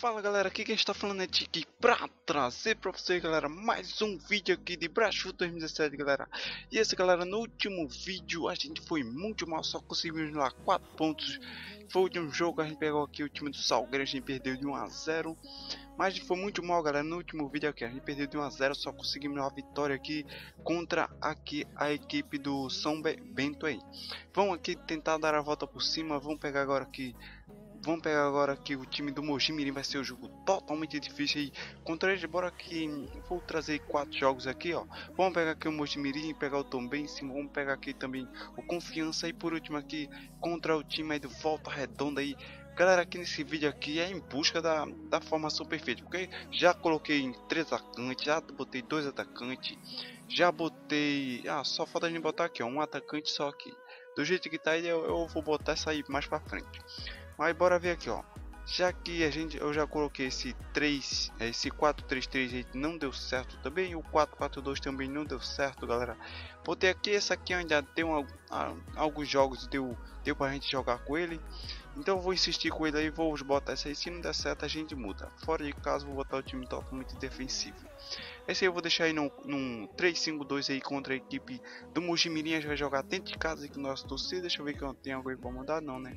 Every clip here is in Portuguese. Fala galera, aqui quem está falando é Tiki pra trazer pra vocês, galera, mais um vídeo aqui de Brasfoot 2017, galera. E esse, galera, no último vídeo a gente foi muito mal, só conseguimos lá 4 pontos. Foi de um jogo, a gente pegou aqui o time do Salgueiro, a gente perdeu de 1 a 0. Mas foi muito mal, galera, no último vídeo aqui a gente perdeu de 1 a 0, só conseguimos uma vitória aqui contra aqui a equipe do São Bento aí. Vamos aqui tentar dar a volta por cima, vamos pegar agora aqui. Vamos pegar agora que o time do Mogi Mirim vai ser um jogo totalmente difícil aí contra eles. Bora que vou trazer 4 jogos aqui, ó. Vamos pegar aqui o Mogi Mirim, pegar o Tombense, vamos pegar aqui também o Confiança e por último aqui contra o time aí do Volta Redonda aí. Galera, aqui nesse vídeo aqui é em busca da formação perfeita, ok? Já coloquei em 3 atacantes, já botei 2 atacantes, já botei... Ah, só falta a gente botar aqui, ó, 1 atacante só aqui. Do jeito que tá aí, eu vou botar essa aí mais pra frente. Mas bora ver aqui, ó. Já que eu já coloquei esse 3, esse 4-3-3 não deu certo também, o 4-4-2 também não deu certo, galera. Botei aqui, esse aqui ainda tem alguns jogos, deu pra gente jogar com ele. Então eu vou insistir com ele aí, vou botar esse aí, se não der certo a gente muda. Fora de casa vou botar o time totalmente defensivo. Esse aí eu vou deixar aí num 3-5-2 aí contra a equipe do Mogi Mirim. A gente vai jogar dentro de casa aí com o nosso torcedor. Deixa eu ver que eu tenho algo aí pra mudar, não, né?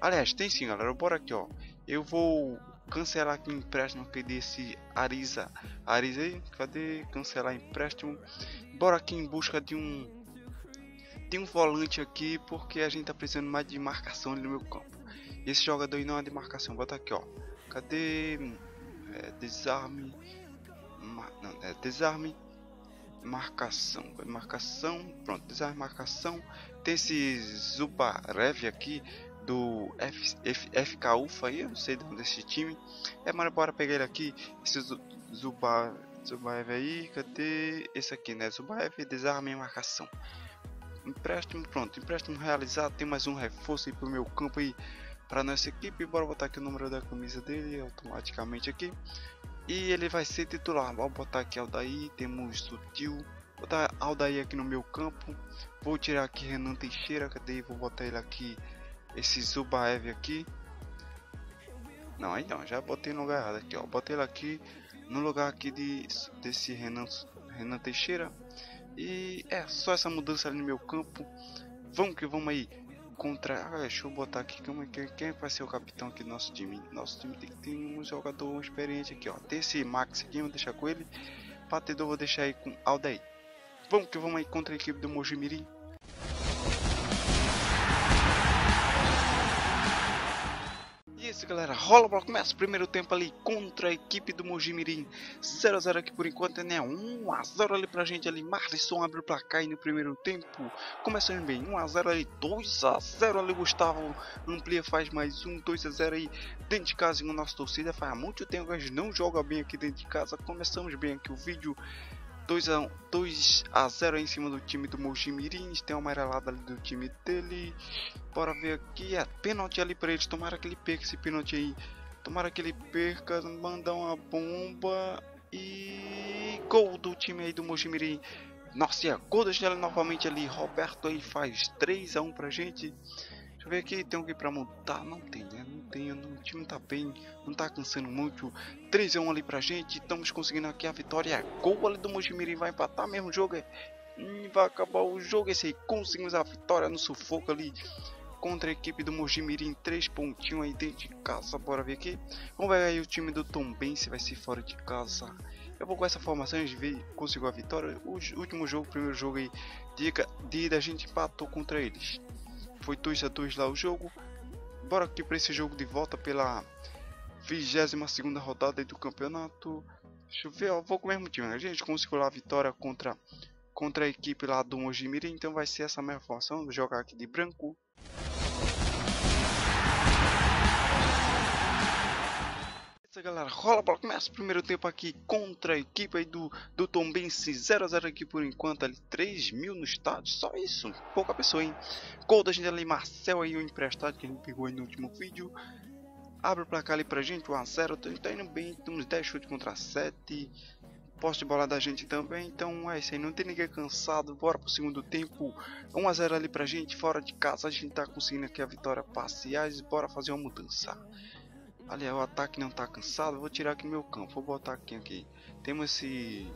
Aliás, tem sim, galera, bora aqui, ó. Eu vou cancelar aqui o empréstimo aqui desse Ariza aí, cadê? Cancelar empréstimo. Bora aqui em busca de um volante aqui, porque a gente tá precisando mais de marcação ali no meu campo. Esse jogador aí não é de marcação, bota aqui, ó. Cadê? Desarme. Não, desarme. Marcação. Pronto, desarme, marcação. Tem esse Zubarev aqui do FK UFA aí, eu não sei de onde é esse time. Mas bora pegar ele aqui, esse Zubarev aí, cadê? Esse aqui, né? Zubarev, desarme e marcação. Empréstimo, pronto, empréstimo realizado. Tem mais um reforço aí pro meu campo aí, pra nossa equipe. Bora botar aqui o número da camisa dele automaticamente aqui. E ele vai ser titular. Vou botar aqui Aldair, temos Sutil. Vou botar Aldair aqui no meu campo. Vou tirar aqui Renan Teixeira, cadê? Vou botar ele aqui, esse Zubaev aqui. Não, aí não, já botei no lugar errado aqui, ó. Botei ele aqui no lugar aqui desse Renan Teixeira. E é só essa mudança ali no meu campo. Vamos que vamos aí contra... deixa eu botar aqui quem vai ser o capitão aqui do nosso time. Nosso time tem que ter um jogador experiente aqui, ó. Tem esse Max aqui, vou deixar com ele. Batedor vou deixar aí com Aldair. Vamos que vamos aí contra a equipe do Mogi Mirim. Isso, galera, rola bola, começa o primeiro tempo ali contra a equipe do Mogi Mirim, 0 a 0 aqui por enquanto, né? 1 a 0 ali pra gente ali, Marlisson abre o placar aí no primeiro tempo, começando bem, 1 a 0 ali, 2 a 0 ali, Gustavo amplia, faz mais um, 2 a 0 aí, dentro de casa com a nossa torcida. Faz muito tempo que a gente não joga bem aqui dentro de casa. Começamos bem aqui o vídeo, 2 a 0 em cima do time do Mogi Mirim. Tem uma amarelada ali do time dele. Bora ver aqui. É pênalti ali pra eles. Tomara que ele perca esse pênalti aí. Tomara que ele perca. Mandar uma bomba. E gol do time aí do Mogi Mirim. Nossa, e a gol da Gela novamente ali. Roberto aí faz 3 a 1 pra gente. Deixa eu ver aqui. Tem alguém pra montar? Não tem, né? Não tem. O time tá bem. Não tá cansando muito. 3 a 1 ali pra gente. Estamos conseguindo aqui a vitória. Gol ali do Mogi Mirim. Vai empatar mesmo o jogo. Vai acabar o jogo. Esse aí conseguimos a vitória no sufoco ali. Contra a equipe do Mogi Mirim, 3 pontinhos aí dentro de casa. Bora ver aqui. Vamos ver aí o time do Tombense, vai ser fora de casa. Eu vou com essa formação, a gente vê, conseguiu a vitória. O último jogo, primeiro jogo aí de ida, a gente empatou contra eles. Foi 2 a 2 lá o jogo. Bora aqui para esse jogo de volta pela 22ª rodada aí do campeonato. Deixa eu ver, ó, vou com o mesmo time. A gente conseguiu lá a vitória contra a equipe lá do Mogi Mirim. Então vai ser essa mesma formação, vou jogar aqui de branco. Galera, rola bola, começa o primeiro tempo aqui contra a equipe aí do Tombense, 0 a 0 aqui por enquanto ali, 3.000 no estádio, só isso, pouca pessoa, hein? Gol da gente ali, Marcel aí, o emprestado que a gente pegou aí no último vídeo. Abre o placar ali pra gente, 1 a 0, tá indo bem, temos 10 chutes contra 7. posse de bola da gente também. Então é isso aí, não tem ninguém cansado, bora pro segundo tempo. 1 a 0 ali pra gente, fora de casa. A gente tá conseguindo aqui a vitória parciais, bora fazer uma mudança. Ali o ataque não tá cansado, vou tirar aqui meu campo, vou botar aqui. Temos esse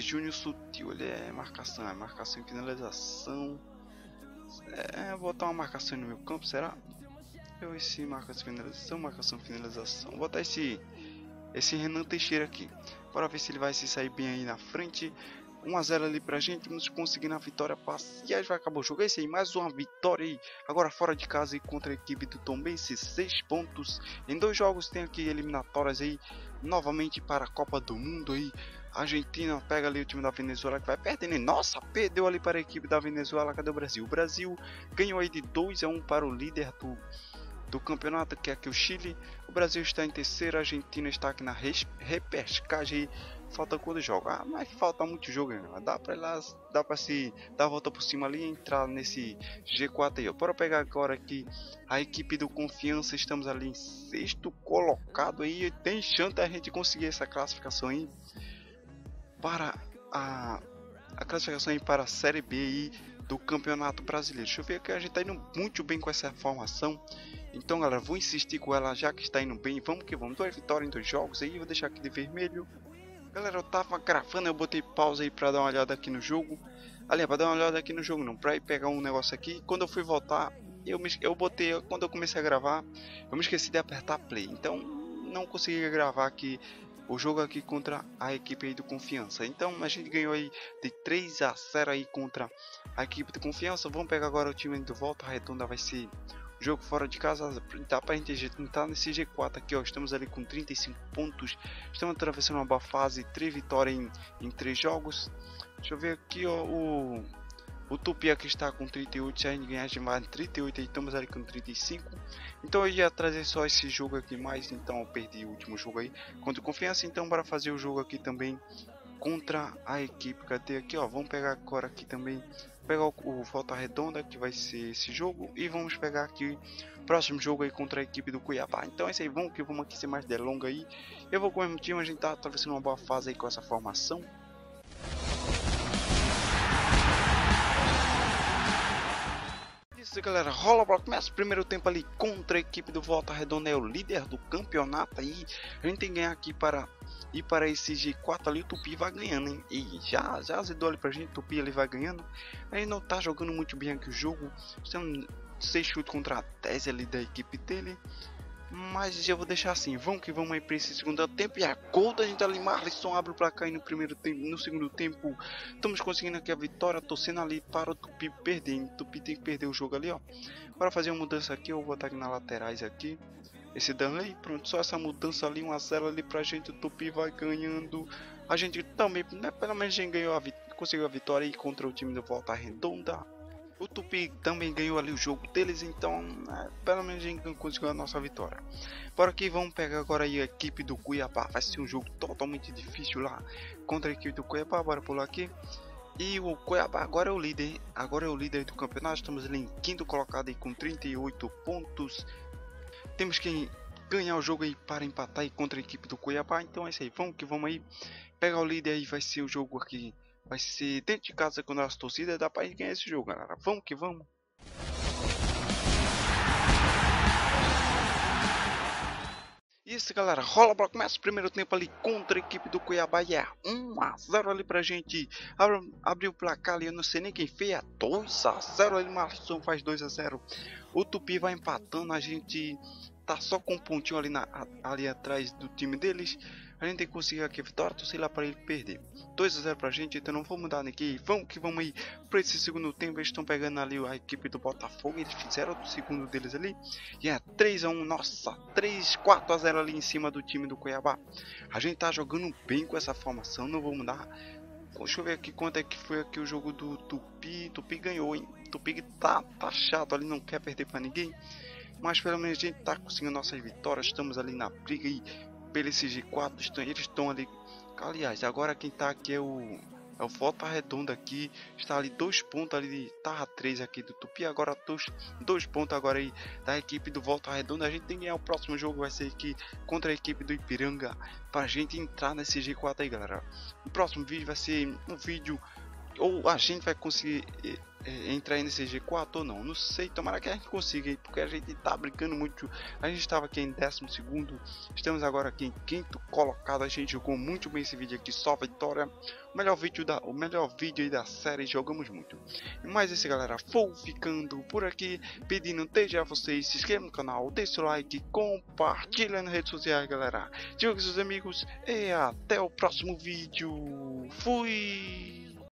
Júnior Sutil, ele é marcação e finalização. Vou botar uma marcação no meu campo, será? Esse marcação finalização, vou botar esse Renan Teixeira aqui, para ver se ele vai se sair bem aí na frente. 1 a 0 ali pra gente, vamos conseguir na vitória parciais, vai acabar o jogo, é isso aí, mais uma vitória aí, agora fora de casa e contra a equipe do Tombense, 6 pontos, em 2 jogos, tem aqui eliminatórias aí, novamente para a Copa do Mundo aí. A Argentina pega ali o time da Venezuela que vai perdendo. Nossa, perdeu ali para a equipe da Venezuela. Cadê o Brasil? O Brasil ganhou aí de 2 a 1 para o líder do campeonato, que é aqui o Chile. O Brasil está em terceiro, a Argentina está aqui na repescagem. Falta quantos jogos? Ah, mas falta muito jogo, né? Dá para se dar a volta por cima ali e entrar nesse G4 aí. Bora pegar agora aqui a equipe do Confiança. Estamos ali em 6º colocado aí. Tem chance da gente conseguir essa classificação aí para a classificação aí para a Série B aí do Campeonato Brasileiro. Deixa eu ver que a gente está indo muito bem com essa formação. Então, galera, vou insistir com ela já que está indo bem. Vamos que vamos. 2 vitórias em 2 jogos aí. Vou deixar aqui de vermelho. Galera, eu tava gravando, eu botei pausa aí para dar uma olhada aqui no jogo. Aliás, para dar uma olhada aqui no jogo não, para ir pegar um negócio aqui. Quando eu fui voltar, quando eu comecei a gravar, eu me esqueci de apertar play. Então, não consegui gravar aqui o jogo aqui contra a equipe aí do Confiança. Então a gente ganhou aí de 3 a 0 aí contra a equipe do Confiança. Vamos pegar agora o time do Volta Redonda, vai ser o jogo fora de casa. Dá pra gente tentar nesse G4 aqui, ó. Estamos ali com 35 pontos. Estamos atravessando uma boa fase, 3 vitórias em 3 jogos. Deixa eu ver aqui, ó, o Tupi aqui está com 38, se a gente ganhar de mais 38, aí estamos ali com 35. Então eu ia trazer só esse jogo aqui mais, então eu perdi o último jogo aí contra o Confiança, então bora fazer o jogo aqui também contra a equipe. Cadê aqui, ó, vamos pegar agora aqui também, pegar o Volta Redonda, que vai ser esse jogo, e vamos pegar aqui o próximo jogo aí contra a equipe do Cuiabá. Então é isso aí, vamos que vamos aqui, sem mais delonga aí, eu vou com o mesmo time, a gente tá atravessando uma boa fase aí com essa formação. Isso, galera, rola bola, começa o primeiro tempo ali contra a equipe do Volta Redonda, é o líder do campeonato aí, a gente tem que ganhar aqui para ir para esse G4 ali. O Tupi vai ganhando, hein? E já azedou ali pra gente, o Tupi ele vai ganhando, aí não tá jogando muito bem aqui o jogo, tem 6 chutes contra a 10 ali da equipe dele, mas eu vou deixar assim, vamos que vamos aí para esse segundo tempo. E a gol da gente ali, Marlisson abre o placar no primeiro tempo. No segundo tempo estamos conseguindo aqui a vitória, torcendo ali para o Tupi perder, o Tupi tem que perder o jogo ali, ó. Bora fazer uma mudança aqui, eu vou botar aqui nas laterais aqui esse Danley, pronto, só essa mudança ali, 1 a 0 ali pra gente, o Tupi vai ganhando. A gente também, né, pelo menos a gente conseguiu a vitória aí contra o time do Volta Redonda. O Tupi também ganhou ali o jogo deles, então pelo menos a gente conseguiu a nossa vitória. Bora aqui, vamos pegar agora aí a equipe do Cuiabá. Vai ser um jogo totalmente difícil lá contra a equipe do Cuiabá, bora pular aqui. E o Cuiabá agora é o líder, do campeonato. Estamos ali em 5º colocado aí com 38 pontos. Temos que ganhar o jogo aí para empatar aí contra a equipe do Cuiabá. Então é isso aí, vamos que vamos aí. Pegar o líder aí, vai ser o jogo aqui. Vai ser dentro de casa com a nossa torcida, dá pra gente ganhar esse jogo, galera. Vamos que vamos. Isso, galera, rola bola, começa o primeiro tempo ali contra a equipe do Cuiabá e é 1 a 0 ali pra gente. Abriu o placar ali, eu não sei nem quem fez, é 2 a 0 ali, Marlison faz 2 a 0. O Tupi vai empatando, a gente tá só com um pontinho ali, ali atrás do time deles. A gente tem que conseguir aqui a vitória, torcer lá para ele perder. 2 a 0 pra gente, então não vou mudar ninguém. Vamos que vamos aí para esse segundo tempo. Eles estão pegando ali a equipe do Botafogo. Eles fizeram o segundo deles ali. E é 3 a 1, nossa, 4 a 0 ali em cima do time do Cuiabá. A gente tá jogando bem com essa formação, não vou mudar. Deixa eu ver aqui quanto é que foi aqui o jogo do Tupi. Tupi ganhou, hein? Tupi tá chato ali, não quer perder para ninguém. Mas pelo menos a gente tá conseguindo nossas vitórias. Estamos ali na briga e pelo G4, eles estão ali. Aliás, agora quem tá aqui é o É o Volta Redonda aqui. Está ali 2 pontos ali de Tarra 3 aqui do Tupi. Agora 2 pontos agora aí da equipe do Volta Redonda. A gente tem que ganhar o próximo jogo. Vai ser aqui contra a equipe do Ipiranga, pra gente entrar nesse G4 aí, galera. O próximo vídeo vai ser um vídeo, ou a gente vai conseguir entrar aí nesse G4 ou não, não sei, tomara que a gente consiga aí, porque a gente tá brincando muito. A gente estava aqui em 12º, estamos agora aqui em 5º colocado, a gente jogou muito bem esse vídeo aqui, só vitória, o melhor vídeo aí da série, jogamos muito. Mas esse, galera, vou ficando por aqui, pedindo desde a vocês, se inscrevam no canal, deixe o like, compartilha nas redes sociais, galera, diga com seus amigos e até o próximo vídeo, fui!